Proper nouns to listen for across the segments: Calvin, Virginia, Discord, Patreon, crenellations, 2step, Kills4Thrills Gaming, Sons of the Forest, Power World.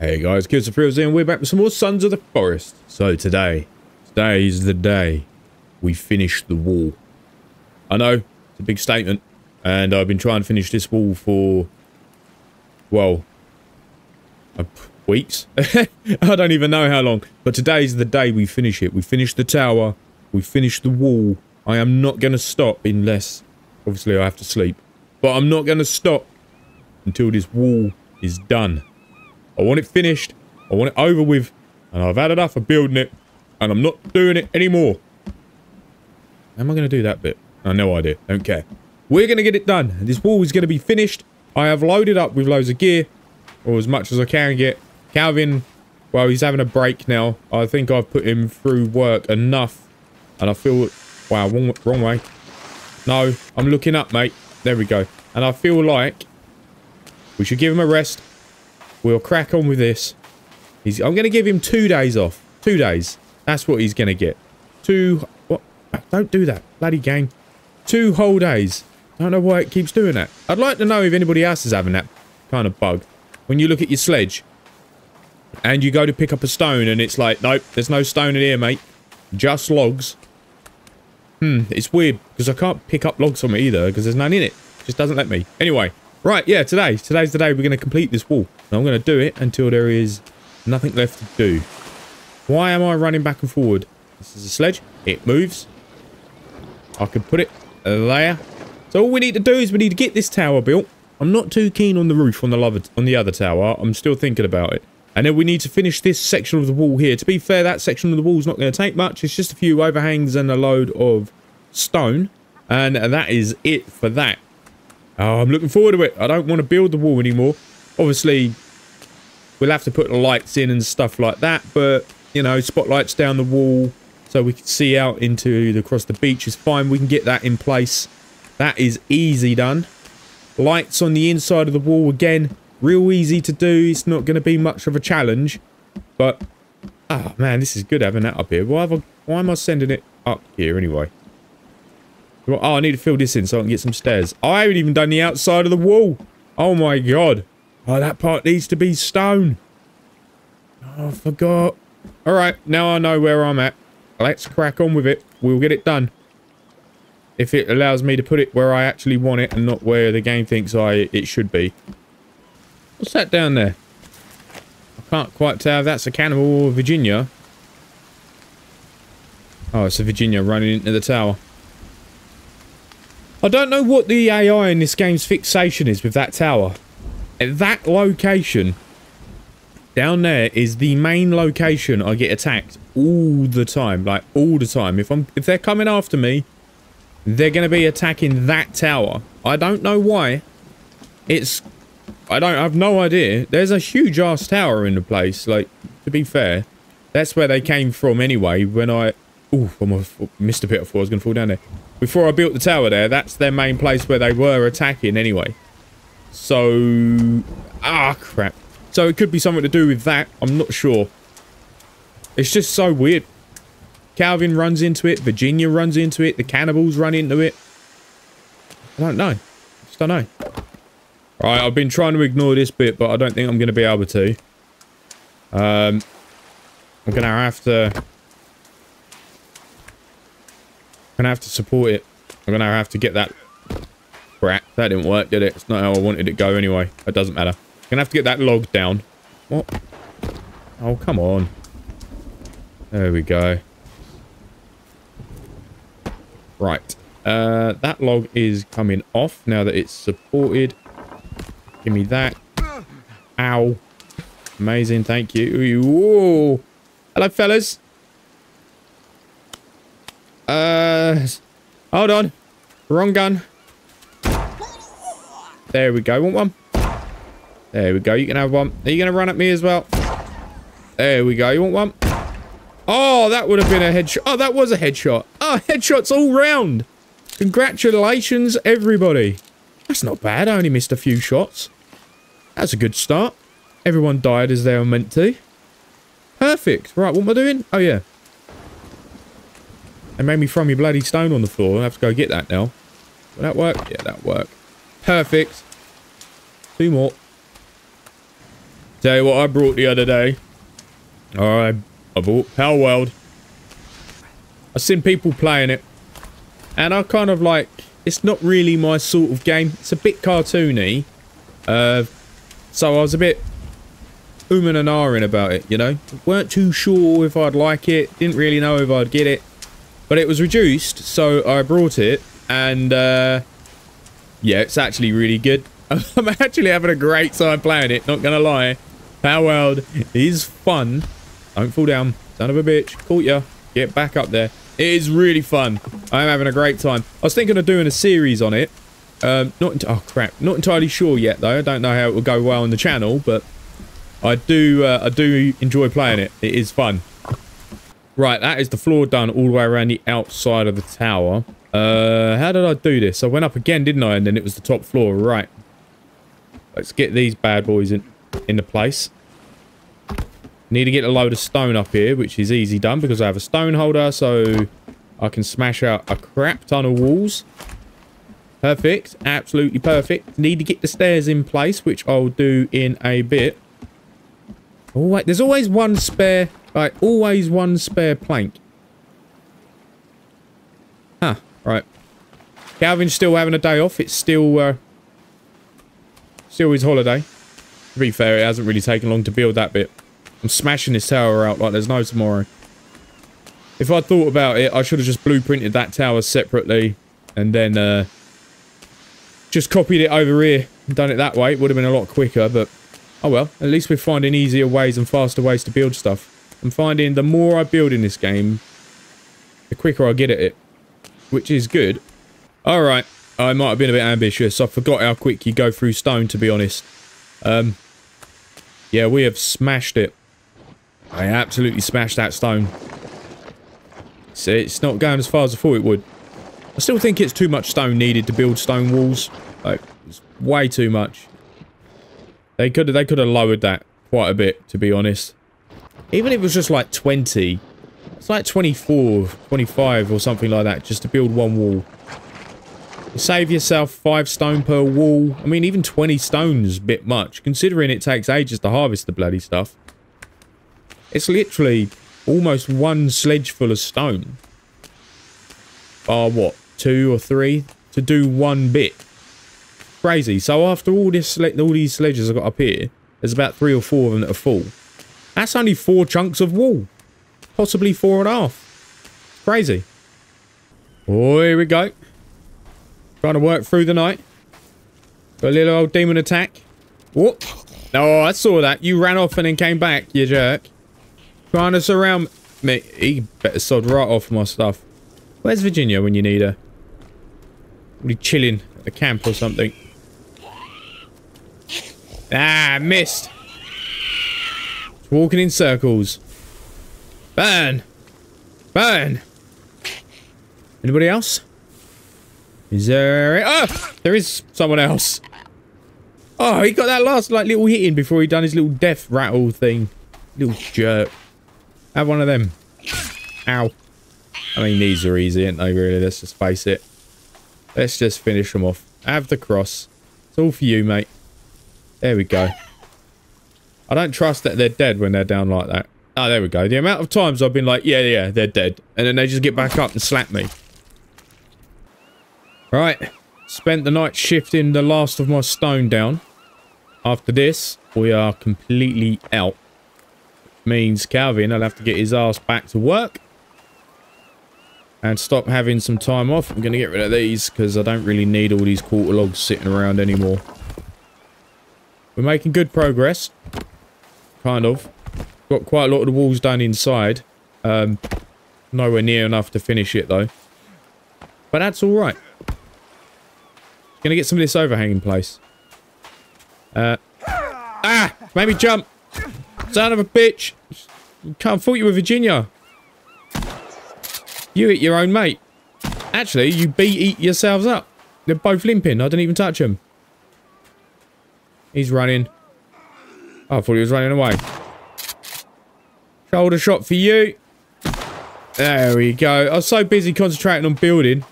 Hey guys, Kills4Thrills in. We're back with some more Sons of the Forest. So today is the day we finish the wall. I know, it's a big statement, and I've been trying to finish this wall for, well, weeks. I don't even know how long, but today's the day we finish it. We finish the tower, we finish the wall. I am not going to stop unless, obviously, I have to sleep. But I'm not going to stop until this wall is done. I want it finished, I want it over with, and I've had enough of building it, and I'm not doing it anymore. How am I going to do that bit? I have no idea, don't care. We're going to get it done, this wall is going to be finished. I have loaded up with loads of gear, or as much as I can get. Calvin, well, he's having a break now. I think I've put him through work enough, and I feel... Wow, wrong way. No, I'm looking up, mate. There we go. And I feel like we should give him a rest. We'll crack on with this. I'm going to give him 2 days off. 2 days. That's what he's going to get. What? Don't do that. Bloody game. 2 whole days. I don't know why it keeps doing that. I'd like to know if anybody else is having that kind of bug. When you look at your sledge and you go to pick up a stone and it's like, nope, there's no stone in here, mate. Just logs. It's weird because I can't pick up logs from it either because there's none in it. It just doesn't let me. Anyway. Right, yeah, today's the day we're going to complete this wall. And I'm going to do it until there is nothing left to do. Why am I running back and forward? This is a sledge. It moves. I can put it there. So all we need to do is we need to get this tower built. I'm not too keen on the roof on the other tower. I'm still thinking about it. And then we need to finish this section of the wall here. To be fair, that section of the wall is not going to take much. It's just a few overhangs and a load of stone. And that is it for that. Oh, I'm looking forward to it. I don't want to build the wall anymore. Obviously, we'll have to put the lights in and stuff like that. But, you know, spotlights down the wall so we can see out across the beach is fine. We can get that in place. That is easy done. Lights on the inside of the wall, again, real easy to do. It's not going to be much of a challenge. But, oh, man, this is good having that up here. Why am I sending it up here anyway? Oh, I need to fill this in so I can get some stairs. I haven't even done the outside of the wall. Oh, my God. Oh, that part needs to be stone. Oh, I forgot. All right, now I know where I'm at. Let's crack on with it. We'll get it done. If it allows me to put it where I actually want it and not where the game thinks it should be. What's that down there? I can't quite tell if that's a cannibal or Virginia. Oh, it's a Virginia running into the tower. I don't know what the AI in this game's fixation is with that tower. At that location, down there is the main location I get attacked all the time. Like, all the time. If they're coming after me, they're going to be attacking that tower. I don't know why. I have no idea. There's a huge ass tower in the place. Like, to be fair, that's where they came from anyway. When I missed a bit before I was going to fall down there. Before I built the tower there, that's their main place where they were attacking anyway. So... Ah, crap. So it could be something to do with that. I'm not sure. It's just so weird. Calvin runs into it. Virginia runs into it. The cannibals run into it. I don't know. I just don't know. Alright, I've been trying to ignore this bit, but I don't think I'm going to be able to. I'm going to have to... I'm going to have to support it. I'm going to have to get that... Crap, that didn't work, did it? It's not how I wanted it to go anyway. It doesn't matter. I'm going to have to get that log down. What? Oh, come on. There we go. Right. That log is coming off now that it's supported. Give me that. Ow. Amazing, thank you. Whoa. Hello, fellas. Hold on. Wrong gun. There we go. Want one? There we go. You can have one. Are you going to run at me as well? There we go. You want one? Oh, that would have been a headshot. Oh, that was a headshot. Oh, headshots all round. Congratulations, everybody. That's not bad. I only missed a few shots. That's a good start. Everyone died as they were meant to. Perfect. Right, what am I doing? Oh, yeah. They made me throw me bloody stone on the floor. I have to go get that now. Will that work? Yeah, that worked. Perfect. 2 more. Tell you what I brought the other day. Alright, I bought Power World. I've seen people playing it. And I kind of like, it's not really my sort of game. It's a bit cartoony. So I was a bit and ahhing about it, you know. Weren't too sure if I'd like it. Didn't really know if I'd get it. But it was reduced, so I brought it. And, yeah, it's actually really good. I'm actually having a great time playing it, not gonna lie. Power World is fun. Don't fall down, son of a bitch. Caught ya. Get back up there. It is really fun. I'm having a great time. I was thinking of doing a series on it. Oh crap, not entirely sure yet though. I don't know how it will go well on the channel, but I do enjoy playing it. It is fun. Right, that is the floor done all the way around the outside of the tower. How did I do this? I went up again, didn't I? And then it was the top floor, right? Let's get these bad boys in the place. Need to get a load of stone up here, which is easy done because I have a stone holder, so I can smash out a crap ton of walls. Perfect, absolutely perfect. Need to get the stairs in place, which I'll do in a bit. Oh wait, there's always one spare, like always one spare plank. Huh, right. Calvin's still having a day off. It's still his holiday. To be fair, it hasn't really taken long to build that bit. I'm smashing this tower out like there's no tomorrow. If I thought about it, I should have just blueprinted that tower separately and then just copied it over here and done it that way. It would have been a lot quicker, but oh well. At least we're finding easier ways and faster ways to build stuff. I'm finding the more I build in this game, the quicker I get at it, which is good. Alright, I might have been a bit ambitious. I forgot how quick you go through stone, to be honest. Yeah, we have smashed it. I absolutely smashed that stone. See, it's not going as far as I thought it would. I still think it's too much stone needed to build stone walls. Like, it's way too much. They could have lowered that quite a bit, to be honest. Even if it was just like 20. It's like 24, 25 or something like that, just to build one wall. You save yourself 5 stone per wall. I mean, even 20 stone's a bit much, considering it takes ages to harvest the bloody stuff. It's literally almost one sledge full of stone. Are what, 2 or 3 to do one bit? Crazy. So after all these sledges I've got up here, there's about 3 or 4 of them that are full. That's only 4 chunks of wool, possibly 4 and a half. Crazy. Oh, here we go. Trying to work through the night. Got a little old demon attack. Whoop! No, I saw that. You ran off and then came back, you jerk. Trying to surround me. He better sod right off my stuff. Where's Virginia when you need her? Probably chilling at the camp or something. Ah, missed. It's walking in circles. Burn! Burn! Anybody else? Is there... Oh! There is someone else. Oh, he got that last like little hit in before he done his little death rattle thing. Little jerk. Have one of them. Ow. I mean, these are easy, aren't they, really? Let's just face it. Let's just finish them off. Have the cross. It's all for you, mate. There we go. I don't trust that they're dead when they're down like that. Oh, there we go. The amount of times I've been like, yeah, they're dead. And then they just get back up and slap me. Right. Spent the night shifting the last of my stone down. After this, we are completely out. Which means Calvin will have to get his ass back to work. And stop having some time off. I'm going to get rid of these because I don't really need all these quarter logs sitting around anymore. We're making good progress. Kind of. Got quite a lot of the walls done inside. Nowhere near enough to finish it though. But that's alright. Going to get some of this overhang in place. Ah! Made me jump! Son of a bitch! Can't fault you with Virginia. You eat your own mate. Actually, you eat yourselves up. They're both limping. I didn't even touch them. He's running. Oh, I thought he was running away. Shoulder shot for you. There we go. I was so busy concentrating on building.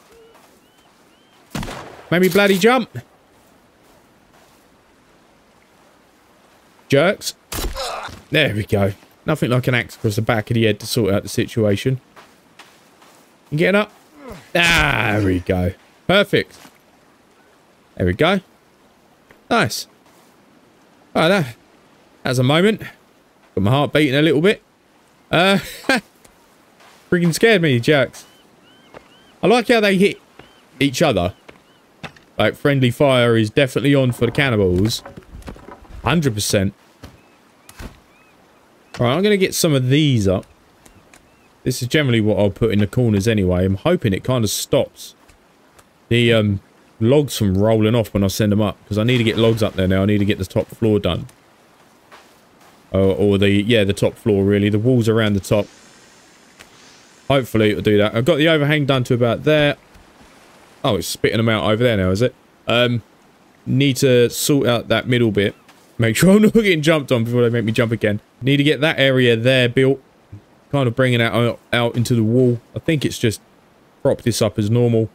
Made me bloody jump. Jerks. There we go. Nothing like an axe across the back of the head to sort out the situation. You getting up? Ah, there we go. Perfect. There we go. Nice. Oh, that's a moment. Got my heart beating a little bit. Freaking scared me, jerks. I like how they hit each other. Like, friendly fire is definitely on for the cannibals. 100%. Alright, I'm going to get some of these up. This is generally what I'll put in the corners anyway. I'm hoping it kind of stops the logs from rolling off when I send them up. Because I need to get logs up there now. I need to get the top floor done. Or the, yeah, the top floor really. The walls around the top. Hopefully it'll do that. I've got the overhang done to about there. Oh, it's spitting them out over there now, is it? Need to sort out that middle bit. Make sure I'm not getting jumped on before they make me jump again. Need to get that area there built. Kind of bringing that out into the wall. I think it's just prop this up as normal.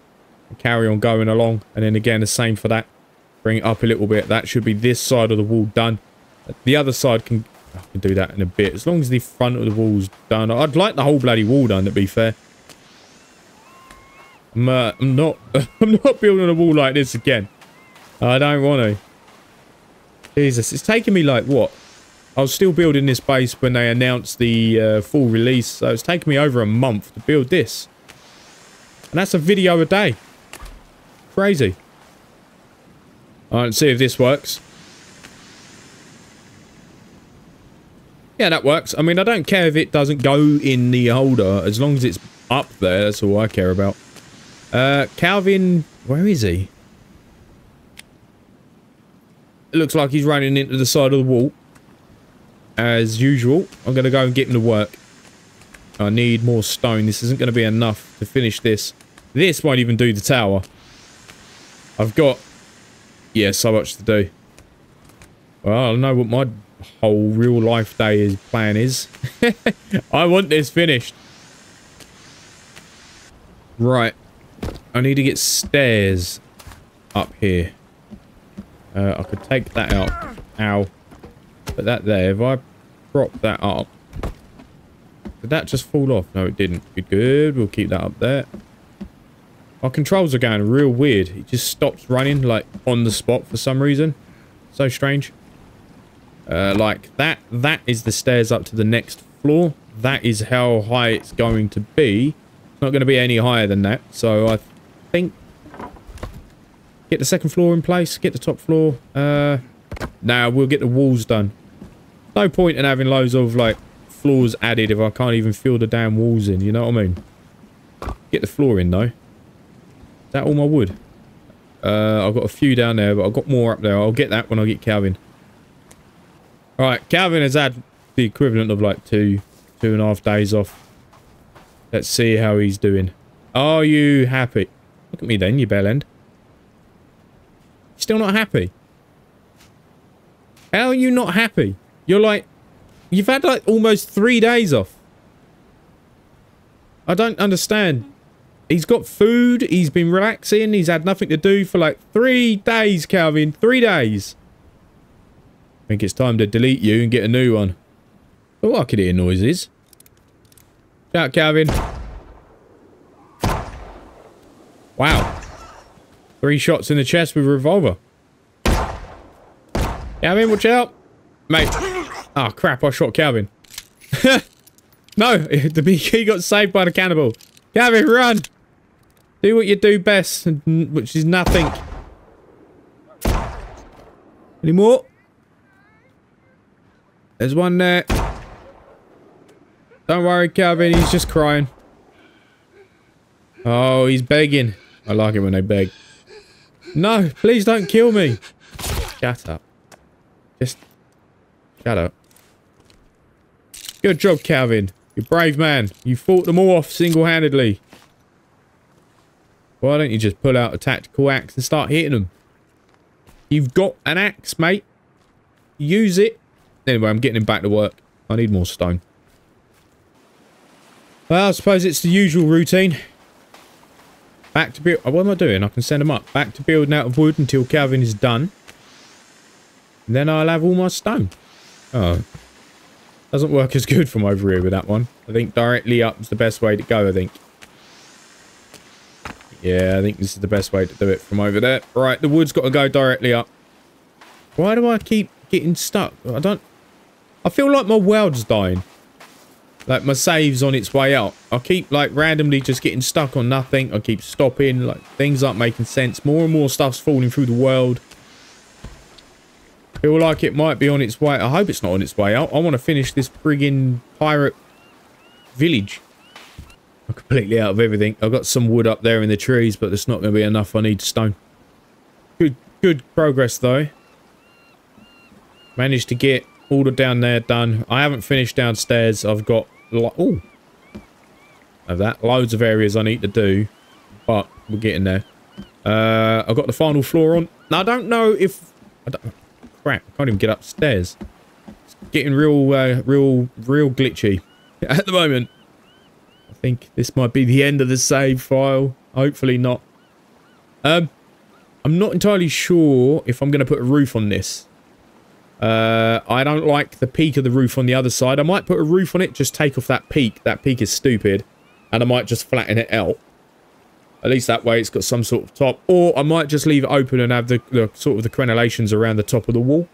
And carry on going along. And then again, the same for that. Bring it up a little bit. That should be this side of the wall done. The other side can... I can do that in a bit. As long as the front of the wall's done. I'd like the whole bloody wall done, to be fair. I'm not building a wall like this again. I don't want to. Jesus, it's taken me like what? I was still building this base when they announced the full release, so it's taken me over a month to build this, and that's a video a day. Crazy. All right, let's see if this works. Yeah, that works. I mean, I don't care if it doesn't go in the holder as long as it's up there. That's all I care about. Calvin, where is he? It looks like he's running into the side of the wall. As usual, I'm going to go and get him to work. I need more stone. This isn't going to be enough to finish this. This won't even do the tower. I've got, yeah, so much to do. Well, I don't know what my whole real life day is, plan is. I want this finished. Right. I need to get stairs up here. I could take that out. Ow. But that there, if I prop that up... Did that just fall off? No, it didn't. Good. We'll keep that up there. Our controls are going real weird. It just stops running, like, on the spot for some reason. So strange. Like, that is the stairs up to the next floor. That is how high it's going to be. It's not going to be any higher than that, so I think... Get the second floor in place. Get the top floor. Now we'll get the walls done. No point in having loads of like floors added if I can't even fill the damn walls in. You know what I mean? Get the floor in though. Is that all my wood? I've got a few down there, but I've got more up there. I'll get that when I get Calvin. All right, Calvin has had the equivalent of like two and a half days off. Let's see how he's doing. Are you happy? Look at me then, you bell end. Still not happy. How are you not happy? You're like, you've had like almost 3 days off. I don't understand. He's got food. He's been relaxing. He's had nothing to do for like 3 days, Calvin. 3 days. I think it's time to delete you and get a new one. Oh, I could hear noises. Shout out, Calvin. Wow. 3 shots in the chest with a revolver. Calvin, watch out. Mate. Oh, crap. I shot Calvin. No. The big key got saved by the cannibal. Calvin, run. Do what you do best, which is nothing. Any more? There's one there. Don't worry, Calvin. He's just crying. Oh, he's begging. I like it when they beg. No, please don't kill me. Shut up. Just shut up. Good job, Calvin. You're a brave man. You fought them all off single-handedly. Why don't you just pull out a tactical axe and start hitting them? You've got an axe, mate. Use it. Anyway, I'm getting him back to work. I need more stone. Well, I suppose it's the usual routine. Back to build. What am I doing? I can send them up. Back to building out of wood until Calvin is done. And then I'll have all my stone. Oh. Doesn't work as good from over here with that one. I think directly up is the best way to go, I think. Yeah, I think this is the best way to do it from over there. Right, the wood's got to go directly up. Why do I keep getting stuck? I don't... I feel like my world's dying. Like, my save's on its way up. I keep, like, randomly just getting stuck on nothing. I keep stopping. Like, things aren't making sense. More and more stuff's falling through the world. Feel like it might be on its way. I hope it's not on its way out. I want to finish this friggin' pirate village. I'm completely out of everything. I've got some wood up there in the trees, but it's not going to be enough. I need stone. Good progress, though. Managed to get all the down there done. I haven't finished downstairs. I've got... Oh! Of that. Loads of areas I need to do. But we're getting there. I've got the final floor on. Now, I don't know if... Crap, I can't even get upstairs. It's getting real, real glitchy at the moment. I think this might be the end of the save file. Hopefully not. I'm not entirely sure if I'm going to put a roof on this. I don't like the peak of the roof on the other side. I might put a roof on it, just take off that peak. That peak is stupid. And I might just flatten it out. At least that way it's got some sort of top. Or I might just leave it open and have the sort of the crenellations around the top of the wall.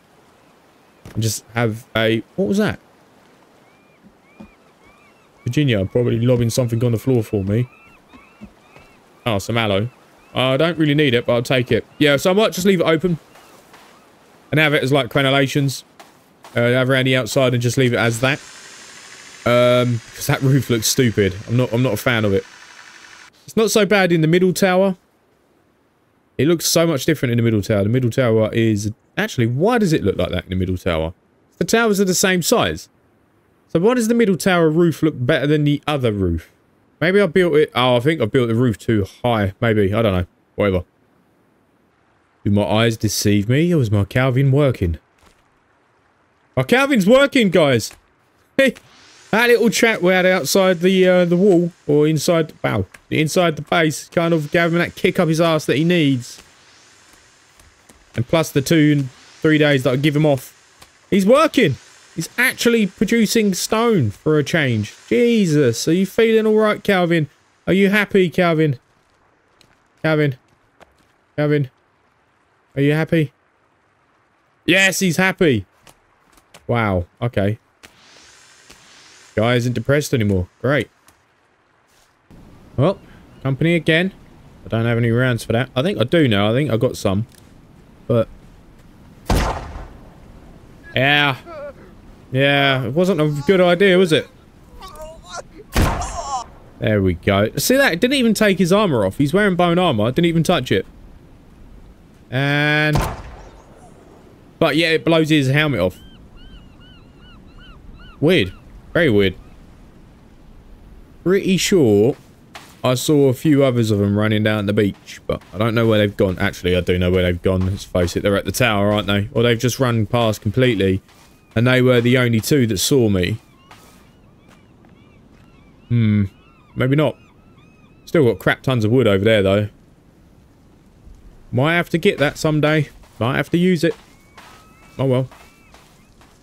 And just have a... What was that? Virginia, probably lobbing something on the floor for me. Oh, some aloe. I don't really need it, but I'll take it. Yeah, so I might just leave it open. And have it as like crenellations. Have around the outside and just leave it as that. Because that roof looks stupid. I'm not a fan of it. It's not so bad in the middle tower. It looks so much different in the middle tower. The middle tower is... Actually, why does it look like that in the middle tower? The towers are the same size. So why does the middle tower roof look better than the other roof? Maybe I built it... Oh, I think I built the roof too high. Maybe. I don't know. Whatever. Do my eyes deceive me? Or is my Calvin working? My Calvin's working, guys! Hey! That little chat we had outside the wall, or inside, wow, inside the base, kind of gave him that kick up his ass that he needs. And plus the 2 and 3 days that I give him off. He's working. He's actually producing stone for a change. Jesus, are you feeling all right, Calvin? Are you happy, Calvin? Calvin? Calvin? Are you happy? Yes, he's happy. Wow, okay. Guy isn't depressed anymore. Great. Well, company again. I don't have any rounds for that. I think I do now. I think I got some. But... Yeah. Yeah, it wasn't a good idea, was it? There we go. See that? It didn't even take his armor off. He's wearing bone armor. I didn't even touch it. And... But yeah, it blows his helmet off. Weird. Very weird. Pretty sure I saw a few others of them running down the beach, but I don't know where they've gone. Actually, I do know where they've gone. Let's face it, they're at the tower, aren't they? Or they've just run past completely, and they were the only two that saw me. Hmm. Maybe not. Still got crap tons of wood over there, though. Might have to get that someday. Might have to use it. Oh, well.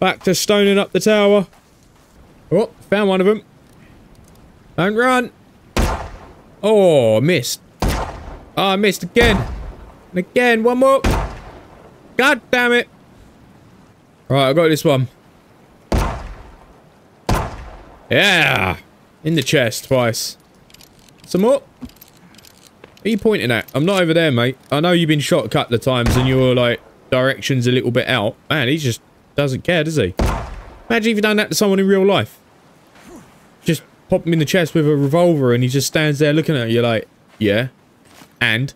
Back to stoning up the tower. Oh, found one of them. Don't run. Oh, missed. Oh, I missed again. And again, one more. God damn it. Right, I got this one. Yeah. In the chest twice. Some more. What are you pointing at? I'm not over there, mate. I know you've been shot a couple of times and your, like, direction's a little bit out. Man, he just doesn't care, does he? Imagine if you've done that to someone in real life. Just pop him in the chest with a revolver and he just stands there looking at you like, yeah, and?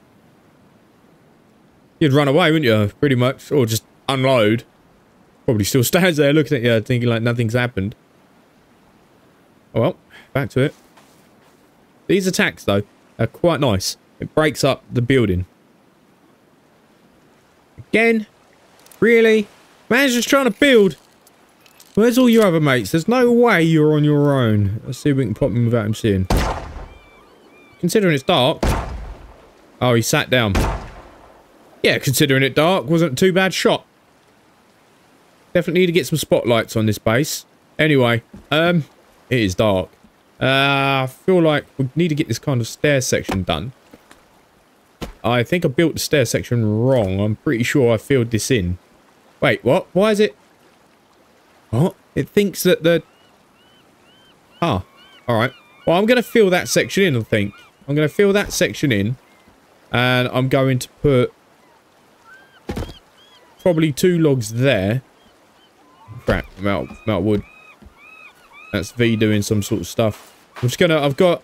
You'd run away, wouldn't you? Pretty much. Or just unload. Probably still stands there looking at you thinking like nothing's happened. Oh well, back to it. These attacks, though, are quite nice. It breaks up the building. Again? Really? Man's just trying to build. Where's all your other mates? There's no way you're on your own. Let's see if we can pop him without him seeing. Considering it's dark. Oh, he sat down. Yeah, considering it dark, wasn't too bad shot. Definitely need to get some spotlights on this base. Anyway, it is dark. I feel like we need to get this kind of stair section done. I think I built the stair section wrong. I'm pretty sure I filled this in. Wait, what? Why is it? What? It thinks that the... Ah, alright. Well, I'm going to fill that section in, I think. I'm going to fill that section in. And I'm going to put... probably 2 logs there. Crap, melt wood. That's V doing some sort of stuff. I'm just going to... I've got...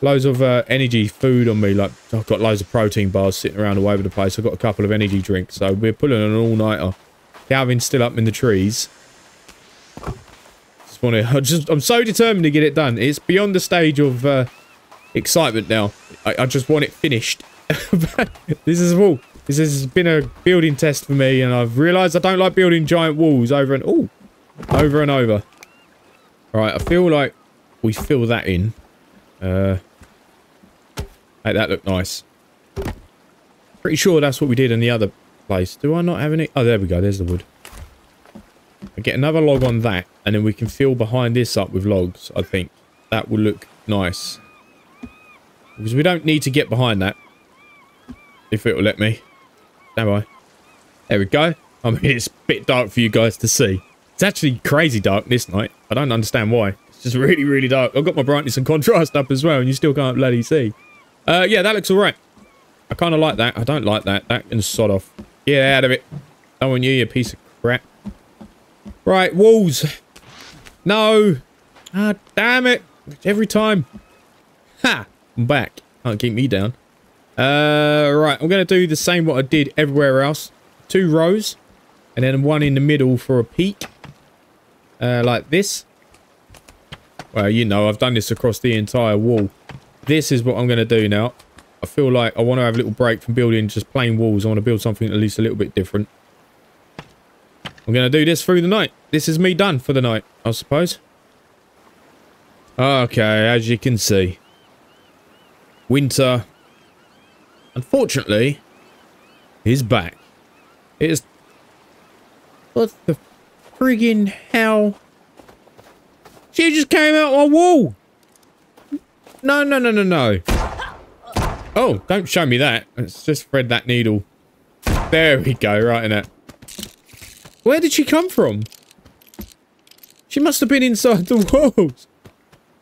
loads of energy food on me. Like, I've got loads of protein bars sitting around all over the place. I've got a couple of energy drinks, so we're pulling an all-nighter. Calvin's still up in the trees. Just want to, I'm so determined to get it done. It's beyond the stage of excitement now. I just want it finished. This is all. This has been a building test for me, and I've realised I don't like building giant walls over and over. All right, I feel like we fill that in. Make that look nice. Pretty sure that's what we did in the other place. Do I not have any? Oh, there we go. There's the wood. I get another log on that, and then we can fill behind this up with logs. I think that will look nice because we don't need to get behind that if it will let me. Am I? There we go. I mean, it's a bit dark for you guys to see. It's actually crazy dark this night. I don't understand why. It's just really, really dark. I've got my brightness and contrast up as well, and you still can't bloody see. Yeah, that looks all right. I kind of like that. I don't like that. That can sod off. Get out of it. Don't want you, you piece of crap. Right, walls. No. Ah, damn it. Every time. Ha. I'm back. Can't keep me down. Right, I'm going to do the same what I did everywhere else. 2 rows. And then one in the middle for a peak. Like this. Well, you know, I've done this across the entire wall. This is what I'm going to do now. I feel like I want to have a little break from building just plain walls. I want to build something at least a little bit different. I'm going to do this through the night. This is me done for the night, I suppose. Okay, as you can see. Winter, unfortunately, is back. It is... What the friggin' hell... She just came out my wall. No, no, no, no, no. Oh, don't show me that. Let's just thread that needle. There we go, right in it. Where did she come from? She must have been inside the walls.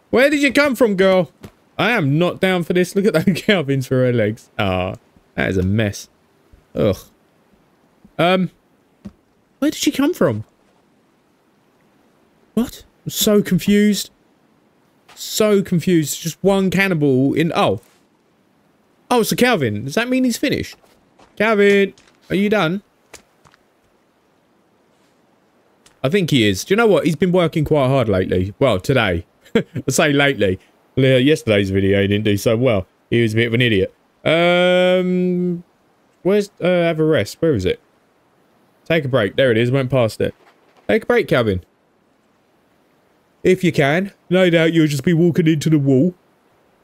Where did you come from, girl? I am not down for this. Look at those Calvins for her legs. Ah, oh, that is a mess. Ugh. Where did she come from? What? I'm so confused. So confused. Just one cannibal in... Oh. Oh, so Calvin. Does that mean he's finished? Calvin, are you done? I think he is. Do you know what? He's been working quite hard lately. Well, today. I say lately. Yesterday's video he didn't do so well. He was a bit of an idiot. Where's... have a rest. Where is it? Take a break. There it is. Went past it. Take a break, Calvin. If you can. No doubt you'll just be walking into the wall.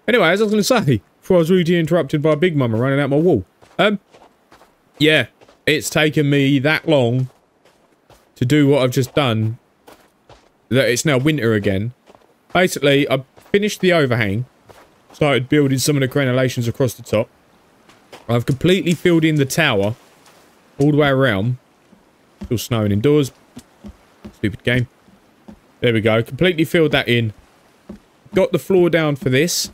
Anyway, as I was going to say, before I was rudely interrupted by Big Mama running out my wall. Yeah, it's taken me that long to do what I've just done that it's now winter again. Basically, I finished the overhang, started building some of the crenellations across the top. I've completely filled in the tower all the way around. Still snowing indoors. Stupid game. There we go. Completely filled that in. Got the floor down for this.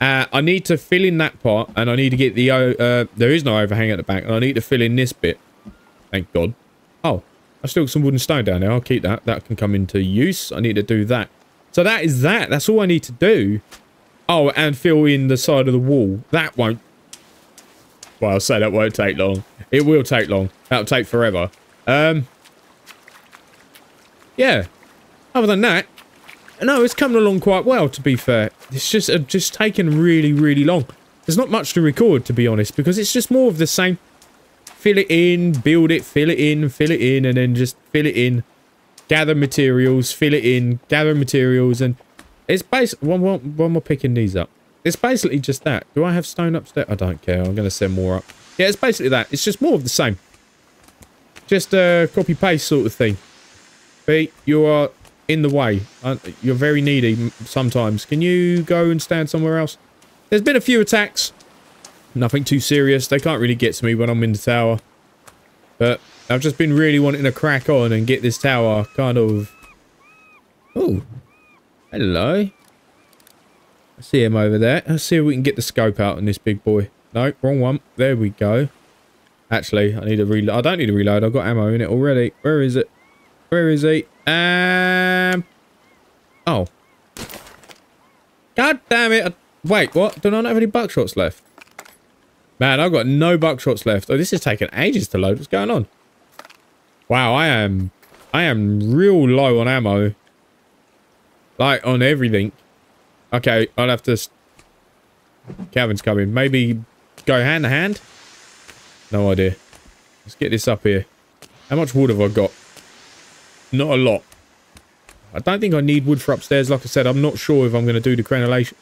I need to fill in that part, and I need to get the... there is no overhang at the back, and I need to fill in this bit. Thank God. Oh, I've still got some wooden stone down there. I'll keep that. That can come into use. I need to do that. So that is that. That's all I need to do. Oh, and fill in the side of the wall. That won't... Well, I'll say that won't take long. It will take long. That'll take forever. Yeah. Other than that, no, it's coming along quite well, to be fair. It's just taken really, really long. There's not much to record, to be honest, because it's just more of the same. Fill it in, build it, fill it in, and then just fill it in. Gather materials, fill it in, gather materials, and it's basically... One more picking these up. It's basically just that. Do I have stone upstairs? I don't care. I'm going to send more up. Yeah, it's basically that. It's just more of the same. Just a copy-paste sort of thing. Pete, you are in the way. You're very needy sometimes. Can you go and stand somewhere else? There's been a few attacks. Nothing too serious. They can't really get to me when I'm in the tower. But I've just been really wanting to crack on and get this tower kind of... Oh, hello. I see him over there. Let's see if we can get the scope out on this big boy. No, wrong one. There we go. Actually, I need a reload. I don't need a reload. I've got ammo in it already. Where is it? Where is he? Oh. God damn it. Wait, what? Do I not have any buckshots left? Man, I've got no buckshots left. Oh, this is taking ages to load. What's going on? Wow, I am real low on ammo. Like, on everything. Okay, I'll have to... Calvin's coming. Maybe go hand to hand? No idea. Let's get this up here. How much wood have I got? Not a lot. I don't think I need wood for upstairs. Like I said, I'm not sure if I'm going to do the crenellation,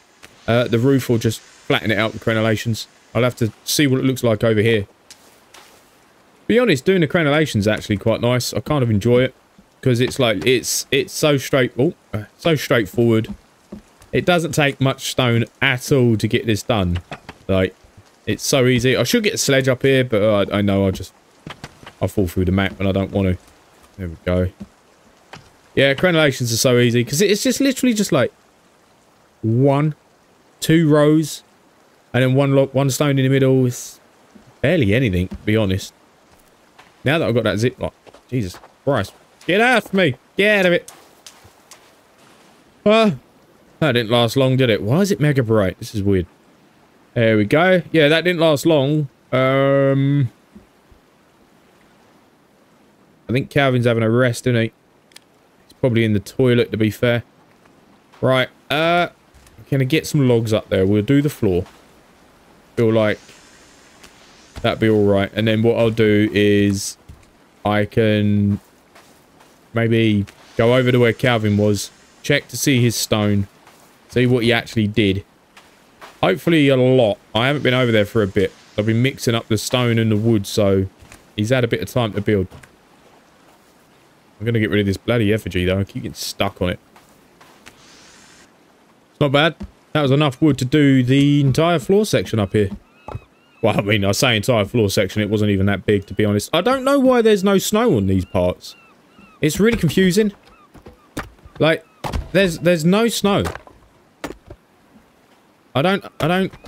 the roof, or just flatten it out with crenellations. I'll have to see what it looks like over here. To be honest, doing the crenellations is actually quite nice. I kind of enjoy it because it's like it's so straightforward. It doesn't take much stone at all to get this done. Like, it's so easy. I should get a sledge up here, but I know I'll fall through the map and I don't want to. There we go. Yeah, crenellations are so easy because it's just literally just like 1, 2 rows, and then one stone in the middle. It's barely anything, to be honest. Now that I've got that zip lock, Jesus Christ, get out of me! Get out of it! Well. That didn't last long, did it? Why is it mega bright? This is weird. There we go. Yeah, that didn't last long. I think Calvin's having a rest, isn't he? He's probably in the toilet, to be fair. Right. I'm going to get some logs up there. We'll do the floor. Feel like that'd be all right. And then what I'll do is I can maybe go over to where Calvin was, check to see his stone. See what he actually did. Hopefully a lot. I haven't been over there for a bit. I've been mixing up the stone and the wood, so he's had a bit of time to build. I'm going to get rid of this bloody effigy, though. I keep getting stuck on it. It's not bad. That was enough wood to do the entire floor section up here. Well, I mean, I say entire floor section. It wasn't even that big, to be honest. I don't know why there's no snow on these parts. It's really confusing. Like, there's no snow. I don't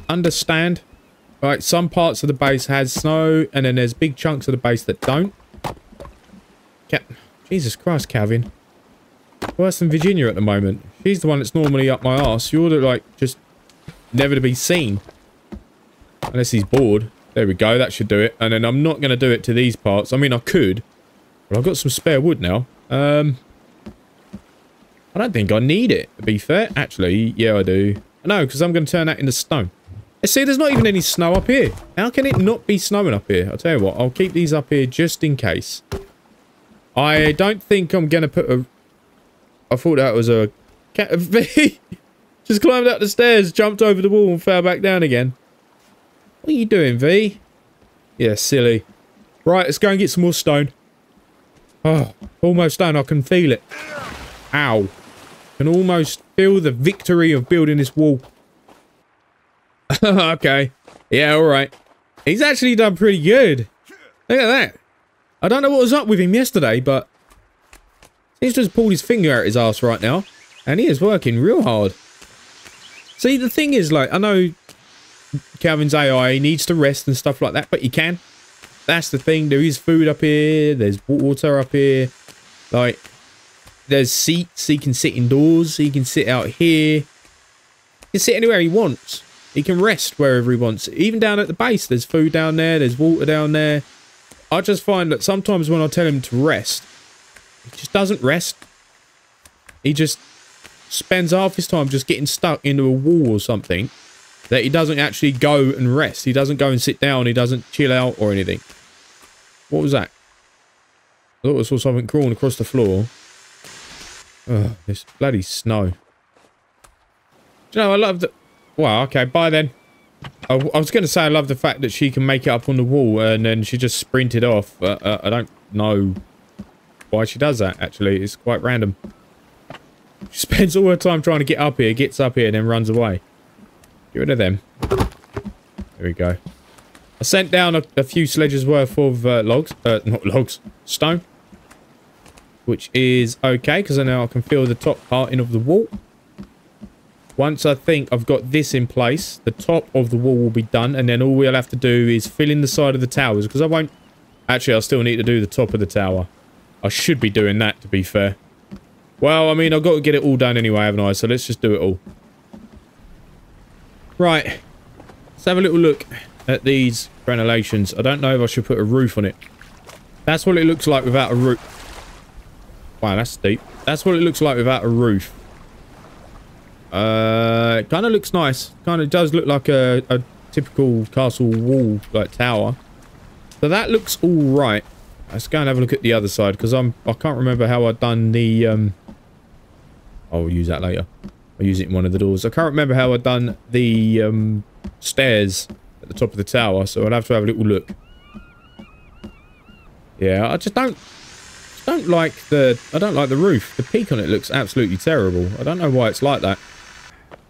understand. Right, some parts of the base has snow, and then there's big chunks of the base that don't. Jesus Christ, Calvin. Worse than Virginia at the moment. She's the one that's normally up my arse. You're the, like, just never to be seen. Unless he's bored. There we go, that should do it. And then I'm not going to do it to these parts. I mean, I could. But I've got some spare wood now. I don't think I need it, to be fair. Actually, yeah, I do. No, because I'm going to turn that into stone. Let's see, there's not even any snow up here. How can it not be snowing up here? I'll tell you what, I'll keep these up here just in case. I don't think I'm going to put a... I thought that was a... cat. Just climbed up the stairs, jumped over the wall and fell back down again. What are you doing, V? Yeah, silly. Right, let's go and get some more stone. Oh, almost done. I can feel it. Ow. Can almost feel the victory of building this wall. Okay. Yeah, alright. He's actually done pretty good. Look at that. I don't know what was up with him yesterday, but he's just pulled his finger out his ass right now. And he is working real hard. See, the thing is, like, I know Calvin's AI needs to rest and stuff like that, but he can. That's the thing. There is food up here. There's water up here. Like... There's seats. He can sit indoors. He can sit out here. He can sit anywhere he wants. He can rest wherever he wants. Even down at the base, there's food down there. There's water down there. I just find that sometimes when I tell him to rest, he just doesn't rest. He just spends half his time just getting stuck into a wall or something that he doesn't actually go and rest. He doesn't go and sit down. He doesn't chill out or anything. What was that? I thought I saw something crawling across the floor. Oh, this bloody snow. Do you know, I love the... Well, okay, bye then. I was going to say I love the fact that she can make it up on the wall and then she just sprinted off. I don't know why she does that, actually. It's quite random. She spends all her time trying to get up here, gets up here, and then runs away. Get rid of them. There we go. I sent down a few sledges worth of logs. Not logs. Stone. Which is okay, because I know I can fill the top part in of the wall. Once I think I've got this in place, the top of the wall will be done, and then all we'll have to do is fill in the side of the towers, because I won't... Actually, I still need to do the top of the tower. I should be doing that, to be fair. Well, I mean, I've got to get it all done anyway, haven't I? So let's just do it all. Right. Let's have a little look at these crenellations. I don't know if I should put a roof on it. That's what it looks like without a roof. Wow, that's steep. That's what it looks like without a roof. It kind of looks nice. Kind of does look like a typical castle wall, like tower. So that looks all right. Let's go and have a look at the other side, because I can't remember how I've done the... I'll use that later. I'll use it in one of the doors. I can't remember how I've done the stairs at the top of the tower, so I'll have to have a little look. Yeah, I just don't like the... I don't like the roof. The peak on it looks absolutely terrible. I don't know why it's like that.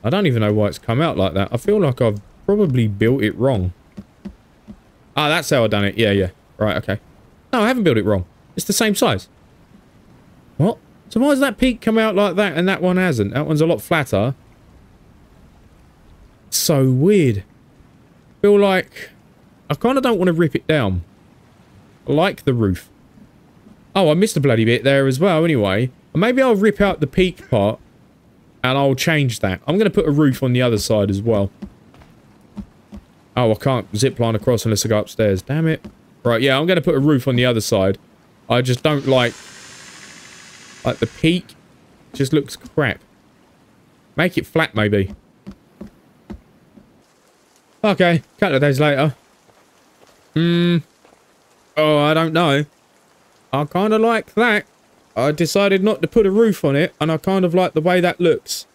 I don't even know why it's come out like that. I feel like I've probably built it wrong. Ah, that's how I've done it. Yeah, yeah. Right, okay. No, I haven't built it wrong. It's the same size. What? So why has that peak come out like that and that one hasn't? That one's a lot flatter. So weird. I feel like... I kind of don't want to rip it down. I like the roof. Oh, I missed a bloody bit there as well anyway. Maybe I'll rip out the peak part and I'll change that. I'm going to put a roof on the other side as well. Oh, I can't zipline across unless I go upstairs. Damn it. Right, yeah, I'm going to put a roof on the other side. I just don't like... Like, the peak just looks crap. Make it flat, maybe. Okay, a couple of days later. Oh, I don't know. I kind of like that. I decided not to put a roof on it, and I kind of like the way that looks.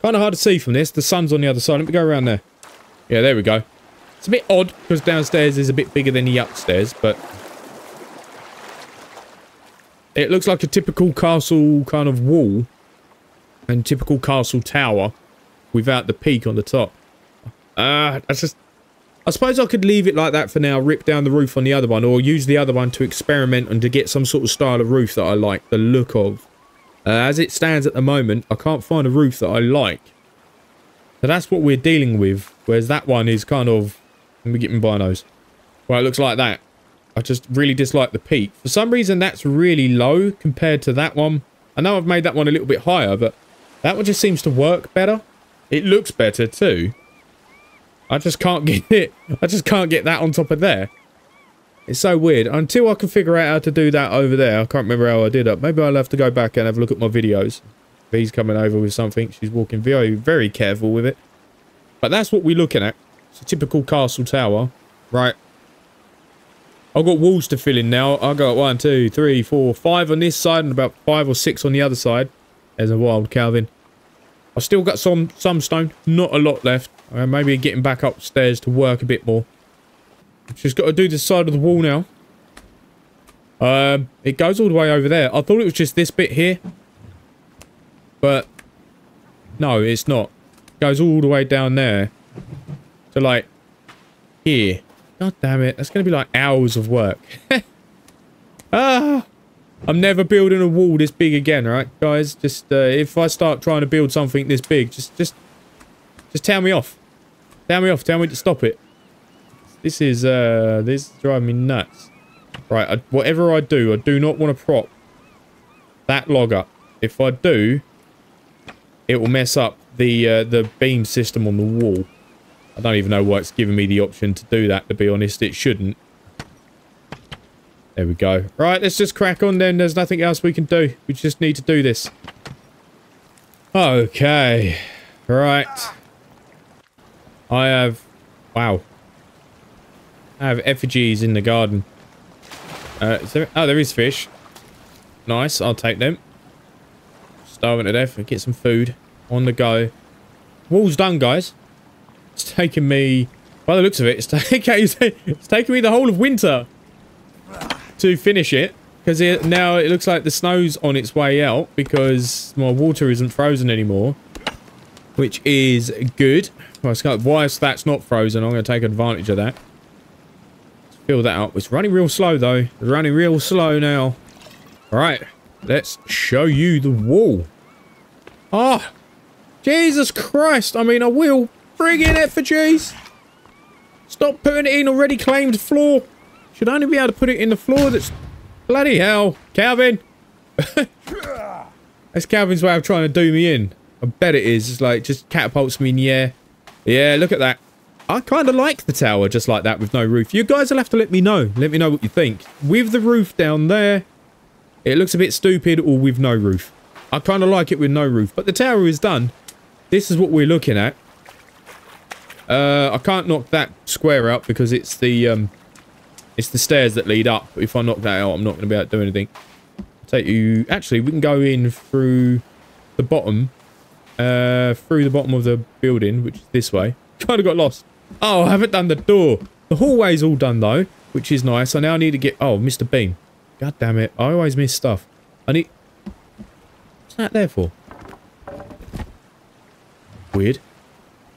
Kind of hard to see from this. The sun's on the other side. Let me go around there. Yeah, there we go. It's a bit odd because downstairs is a bit bigger than the upstairs, but it looks like a typical castle kind of wall and typical castle tower without the peak on the top. That's just... I suppose I could leave it like that for now, rip down the roof on the other one, or use the other one to experiment and to get some sort of style of roof that I like the look of. As it stands at the moment, I can't find a roof that I like. So that's what we're dealing with, whereas that one is kind of... Let me get my binos. Well, it looks like that. I just really dislike the peak. For some reason, that's really low compared to that one. I know I've made that one a little bit higher, but that one just seems to work better. It looks better too. I just can't get it. I just can't get that on top of there. It's so weird. Until I can figure out how to do that over there, I can't remember how I did it. Maybe I'll have to go back and have a look at my videos. V's coming over with something. She's walking very, very careful with it. But that's what we're looking at. It's a typical castle tower. Right. I've got walls to fill in now. I've got 1, 2, 3, 4, 5 on this side and about 5 or 6 on the other side. There's a wild Calvin. I've still got some stone. Not a lot left. Maybe getting back upstairs to work a bit more. Just got to do this side of the wall now. It goes all the way over there. I thought it was just this bit here. But no, it's not. It goes all the way down there to like here. God damn it. That's going to be like hours of work. I'm never building a wall this big again, right, guys? Just if I start trying to build something this big, just tell me off. Tell me off. Tell me to stop it. This is driving me nuts. Right, whatever I do not want to prop that log up. If I do, it will mess up the beam system on the wall. I don't even know why it's giving me the option to do that, to be honest. It shouldn't. There we go. Right, let's just crack on then. There's nothing else we can do. We just need to do this. Okay. Right. I have... Wow. I have effigies in the garden. There is fish. Nice, I'll take them. Starving to death. Get some food. On the go. Wall's done, guys. It's taken me... By the looks of it, it's taken me the whole of winter to finish it. Because now it looks like the snow's on its way out because my water isn't frozen anymore, which is good. Well, whilst that's not frozen, I'm going to take advantage of that. Let's fill that up. It's running real slow, though. It's running real slow now. All right, let's show you the wall. Ah, Jesus Christ. I mean, I will bring in effigies. Stop putting it in already claimed floor. Should only be able to put it in the floor that's... Bloody hell. Calvin. That's Calvin's way of trying to do me in. I bet it is. It's like, just catapults me in the air. Yeah, look at that. I kind of like the tower just like that with no roof. You guys will have to let me know. Let me know what you think. With the roof down there, it looks a bit stupid, or with no roof. I kind of like it with no roof. But the tower is done. This is what we're looking at. I can't knock that square out because it's the stairs that lead up. If I knock that out, I'm not going to be able to do anything. Take you... Actually, we can go in through the bottom. Through the bottom of the building, which is this way. Kind of got lost. Oh, I haven't done the door. The hallway's all done, though, which is nice. I now need to get... Oh, Mr. Bean. God damn it. I always miss stuff. I need... What's that there for? Weird.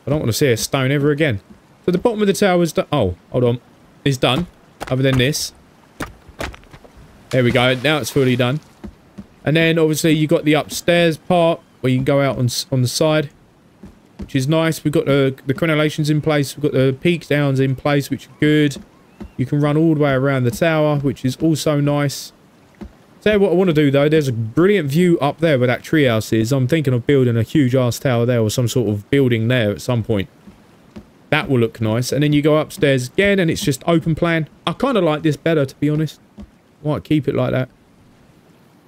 I don't want to see a stone ever again. So the bottom of the tower is done. Oh, hold on. It's done. Other than this. There we go. Now it's fully done. And then, obviously, you've got the upstairs part where you can go out on the side, which is nice. We've got the crenellations in place. We've got the peak downs in place, which are good. You can run all the way around the tower, which is also nice. Tell you what I want to do, though. There's a brilliant view up there where that treehouse is. I'm thinking of building a huge-ass tower there or some sort of building there at some point. That will look nice. And then you go upstairs again, and it's just open plan. I kind of like this better, to be honest. Might keep it like that.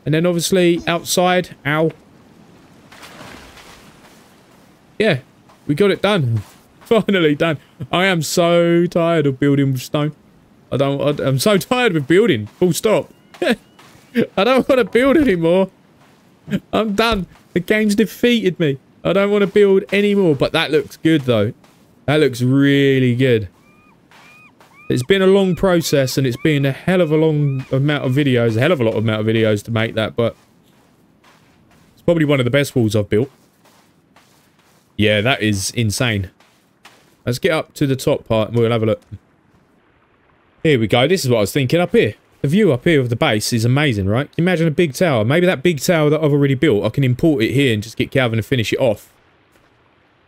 And then, obviously, outside. Ow. Yeah, we got it done. Finally done. I am so tired of building with stone. I'm so tired of building. Full stop. I don't want to build anymore. I'm done. The game's defeated me. I don't want to build anymore. But that looks good, though. That looks really good. It's been a long process, and it's been a hell of a long amount of videos, a hell of a lot of amount of videos to make that, but it's probably one of the best walls I've built. Yeah, that is insane. Let's get up to the top part, and we'll have a look. Here we go. This is what I was thinking up here. The view up here of the base is amazing, right? Can you imagine a big tower? Maybe that big tower that I've already built, I can import it here and just get Calvin to finish it off.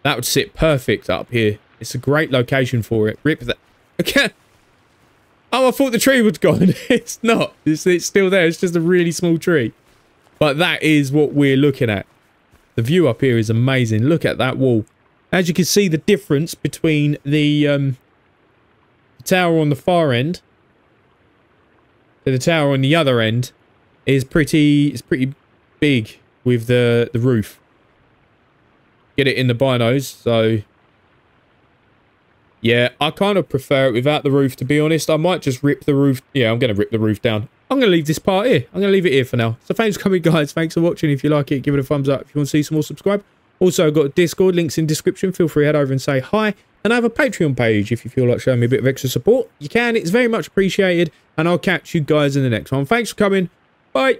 That would sit perfect up here. It's a great location for it. Rip that. Okay. Oh, I thought the tree was gone. It's not. It's still there. It's just a really small tree. But that is what we're looking at. The view up here is amazing. Look at that wall. As you can see, the difference between the tower on the far end and the tower on the other end is pretty big with the roof. Get it in the binos, so... Yeah, I kind of prefer it without the roof, to be honest. I might just rip the roof. Yeah, I'm going to rip the roof down. I'm going to leave this part here. I'm going to leave it here for now. So thanks for coming, guys. Thanks for watching. If you like it, give it a thumbs up. If you want to see some more, subscribe. Also, I've got a Discord. Links in description. Feel free to head over and say hi. And I have a Patreon page. If you feel like showing me a bit of extra support, you can. It's very much appreciated. And I'll catch you guys in the next one. Thanks for coming. Bye.